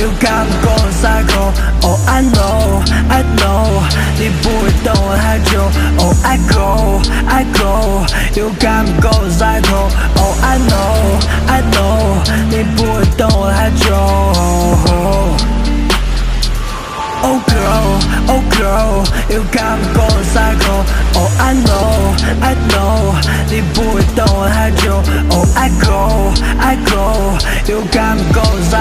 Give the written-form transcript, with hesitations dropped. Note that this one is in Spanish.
You got me going psycho. Oh, I know 네 부활동을 하죠. Oh, I go You got me going psycho. Oh, I know 네 부활동을 하죠. Oh girl, you got me going psycho. Oh, I know, 네 부활동을 하죠. Oh, I go, you got me going psycho.